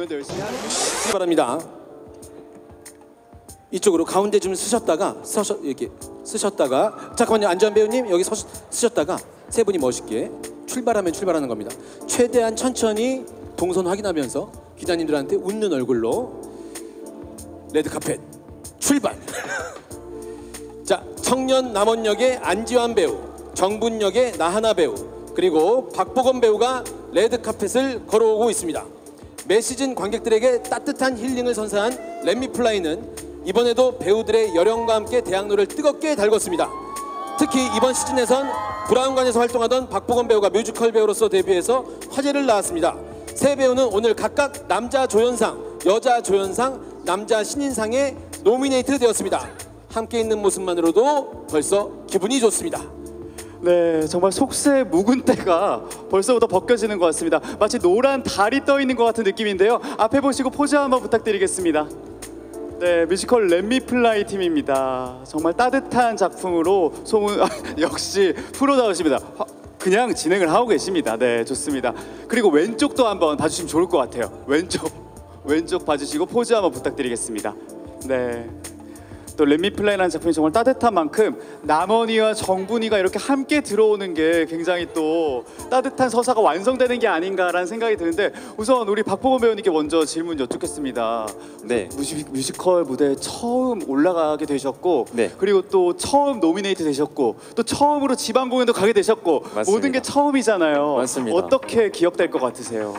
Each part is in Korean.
공연도 열심히 하는 분들 바랍니다. 이쪽으로 가운데 좀 쓰셨다가 잠깐만요. 안지환 배우님 여기 쓰셨다가 세 분이 멋있게 출발하면 출발하는 겁니다. 최대한 천천히 동선 확인하면서 기자님들한테 웃는 얼굴로 레드카펫 출발. 자, 청년 남원역의 안지환 배우, 정분역의 나하나 배우, 그리고 박보검 배우가 레드카펫을 걸어오고 있습니다. 매 시즌 관객들에게 따뜻한 힐링을 선사한 렛미플라이는 이번에도 배우들의 열연과 함께 대학로를 뜨겁게 달궜습니다. 특히 이번 시즌에선 브라운관에서 활동하던 박보검 배우가 뮤지컬 배우로서 데뷔해서 화제를 낳았습니다. 세 배우는 오늘 각각 남자 조연상, 여자 조연상, 남자 신인상에 노미네이트 되었습니다. 함께 있는 모습만으로도 벌써 기분이 좋습니다. 네, 정말 속세 묵은 때가 벌써부터 벗겨지는 것 같습니다. 마치 노란 달이 떠 있는 것 같은 느낌인데요. 앞에 보시고 포즈 한번 부탁드리겠습니다. 네, 뮤지컬 렛미플라이 팀입니다. 정말 따뜻한 작품으로 소문 역시 프로다우십니다. 그냥 진행을 하고 계십니다. 네, 좋습니다. 그리고 왼쪽도 한번 봐주시면 좋을 것 같아요. 왼쪽 봐주시고 포즈 한번 부탁드리겠습니다. 네. 또 렛미플라이라는 작품이 정말 따뜻한 만큼 남원이와 정분이가 이렇게 함께 들어오는 게 굉장히 또 따뜻한 서사가 완성되는 게 아닌가라는 생각이 드는데, 우선 우리 박보검 배우님께 먼저 질문 여쭙겠습니다. 네. 뮤지컬 무대에 처음 올라가게 되셨고, 네. 그리고 또 처음 노미네이트 되셨고, 또 처음으로 지방 공연도 가게 되셨고, 맞습니다. 모든 게 처음이잖아요. 맞습니다. 어떻게 기억될 것 같으세요?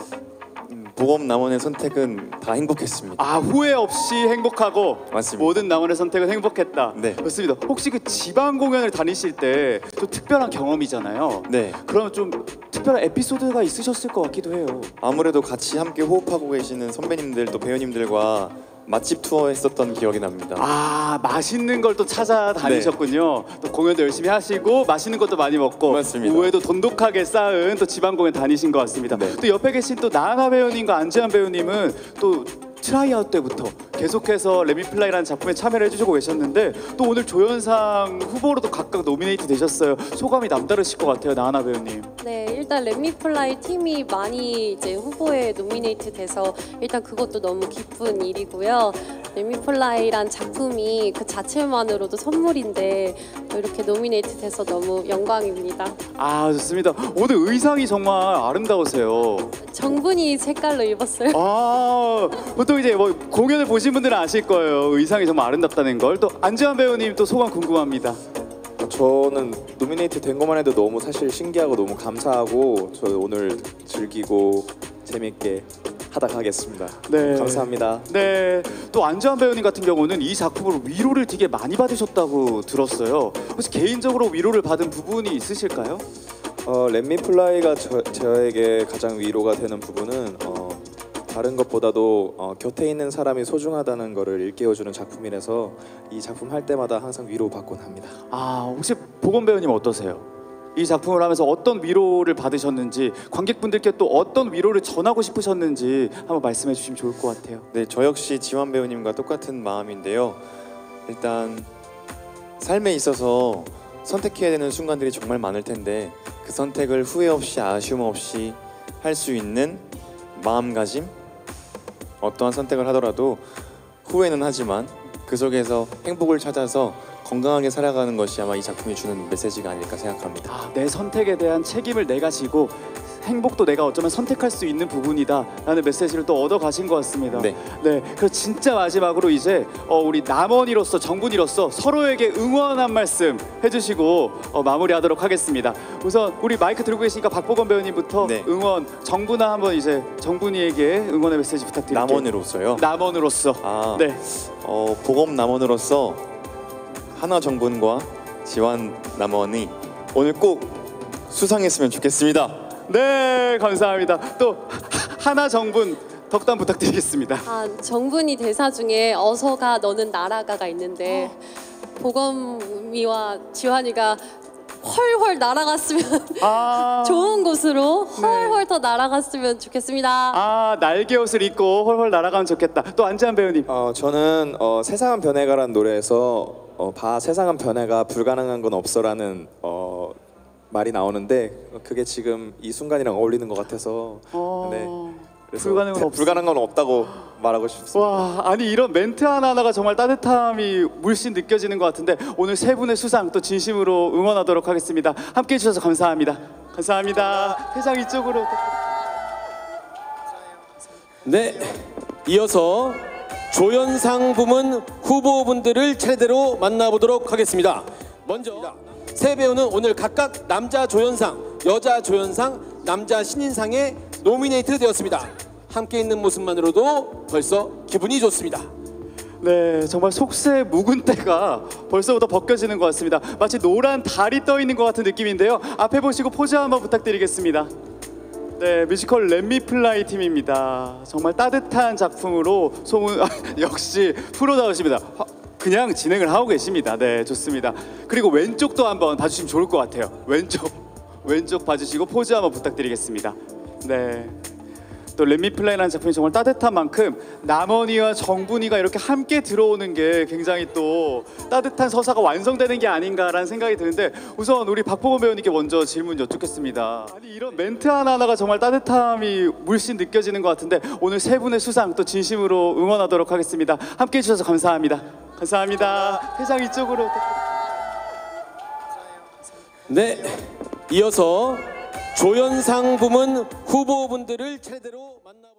보검 남원의 선택은 다 행복했습니다. 아, 후회 없이 행복하고. 맞습니다. 모든 남원의 선택은 행복했다. 네, 그렇습니다. 혹시 그 지방 공연을 다니실 때 또 특별한 경험이잖아요. 네. 그럼 좀 특별한 에피소드가 있으셨을 것 같기도 해요. 아무래도 같이 함께 호흡하고 계시는 선배님들 또 배우님들과 맛집 투어 했었던 기억이 납니다. 아, 맛있는 걸 또 찾아다니셨군요. 네. 또 공연도 열심히 하시고 맛있는 것도 많이 먹고. 맞습니다. 오후에도 돈독하게 쌓은 또 지방 공연 다니신 것 같습니다. 네. 또 옆에 계신 또 나하나 배우님과 안지환 배우님은 또 트라이아웃 때부터 계속해서 렛미플라이라는 작품에 참여를 해주시고 계셨는데, 또 오늘 조연상 후보로도 각각 노미네이트 되셨어요. 소감이 남다르실 것 같아요, 나하나 배우님. 네, 일단 렛미플라이 팀이 많이 이제 후보에 노미네이트 돼서 일단 그것도 너무 기쁜 일이고요. 렛미플라이란 작품이 그 자체만으로도 선물인데 이렇게 노미네이트 돼서 너무 영광입니다. 아, 좋습니다. 오늘 의상이 정말 아름다우세요. 정분이 색깔로 입었어요. 아, 보통 이제 뭐 공연을 보신 분들은 아실 거예요. 의상이 정말 아름답다는 걸. 또 안지환 배우님 또 소감 궁금합니다. 저는 노미네이트 된 것만 해도 너무 사실 신기하고 너무 감사하고, 저 오늘 즐기고 재밌게 하다 가겠습니다. 네, 감사합니다. 네, 또 안지환 배우님 같은 경우는 이 작품으로 위로를 되게 많이 받으셨다고 들었어요. 혹시 개인적으로 위로를 받은 부분이 있으실까요? 렛미플라이가 저에게 가장 위로가 되는 부분은 다른 것보다도 곁에 있는 사람이 소중하다는 것을 일깨워주는 작품이라서 이 작품 할 때마다 항상 위로받곤 합니다. 아, 혹시 보검 배우님 어떠세요? 이 작품을 하면서 어떤 위로를 받으셨는지, 관객분들께 또 어떤 위로를 전하고 싶으셨는지 한번 말씀해 주시면 좋을 것 같아요. 네, 저 역시 지환 배우님과 똑같은 마음인데요. 일단 삶에 있어서 선택해야 되는 순간들이 정말 많을 텐데, 그 선택을 후회 없이 아쉬움 없이 할 수 있는 마음가짐? 어떠한 선택을 하더라도 후회는 하지만 그 속에서 행복을 찾아서 건강하게 살아가는 것이 아마 이 작품이 주는 메시지가 아닐까 생각합니다. 아, 내 선택에 대한 책임을 내가 지고 행복도 내가 어쩌면 선택할 수 있는 부분이다 라는 메시지를 또 얻어가신 것 같습니다. 네. 네, 그래서 진짜 마지막으로 이제 우리 남원이로서 정분이로서 서로에게 응원 한 말씀 해주시고 마무리하도록 하겠습니다. 우선 우리 마이크 들고 계시니까 박보검 배우님부터. 네. 응원 정분아 한번 이제 정분이에게 응원의 메시지 부탁드릴게요. 남원으로서요? 남원으로서. 아, 네. 보검 남원으로서 하나 정분과 지환 남원이 오늘 꼭 수상했으면 좋겠습니다. 네, 감사합니다. 또 하나 정분 덕담 부탁드리겠습니다. 아, 정분이 대사 중에 어서가 너는 날아가가 있는데 보검이와 지환이가 훨훨 날아갔으면 좋은 곳으로 훨훨. 네. 더 날아갔으면 좋겠습니다. 아, 날개 옷을 입고 훨훨 날아가면 좋겠다. 또 안지환 배우님. 저는 세상은 변해가라는 노래에서 세상은 변해가 불가능한 건 없어라는 말이 나오는데, 그게 지금 이 순간이랑 어울리는 것 같아서. 네, 불가능은 없어. 불가능한 건 없다고 말하고 싶습니다. 와, 아니 이런 멘트 하나하나가 정말 따뜻함이 물씬 느껴지는 것 같은데 오늘 세 분의 수상 또 진심으로 응원하도록 하겠습니다. 함께해 주셔서 감사합니다. 감사합니다. 회장 이쪽으로. 네, 이어서 조연상 부문 후보분들을 차례대로 만나보도록 하겠습니다. 먼저 세 배우는 오늘 각각 남자 조연상, 여자 조연상, 남자 신인상에 노미네이트 되었습니다. 함께 있는 모습만으로도 벌써 기분이 좋습니다. 네, 정말 속세 묵은 때가 벌써부터 벗겨지는 것 같습니다. 마치 노란 달이 떠 있는 것 같은 느낌인데요. 앞에 보시고 포즈 한번 부탁드리겠습니다. 네, 뮤지컬 렛미플라이 팀입니다. 정말 따뜻한 작품으로 소문, 역시 프로다우십니다. 그냥 진행을 하고 계십니다. 네, 좋습니다. 그리고 왼쪽도 한번 봐주시면 좋을 것 같아요. 왼쪽 봐주시고 포즈 한번 부탁드리겠습니다. 네, 또 렛미플라이라는 작품이 정말 따뜻한 만큼 남원이와 정분이가 이렇게 함께 들어오는 게 굉장히 또 따뜻한 서사가 완성되는 게 아닌가라는 생각이 드는데 우선 우리 박보검 배우님께 먼저 질문 여쭙겠습니다. 아니 이런 멘트 하나하나가 정말 따뜻함이 물씬 느껴지는 것 같은데 오늘 세 분의 수상 또 진심으로 응원하도록 하겠습니다. 함께해 주셔서 감사합니다. 감사합니다. 회장 이쪽으로. 네, 이어서 조연상 부문 후보분들을 차례대로 만나보도록 하겠습니다.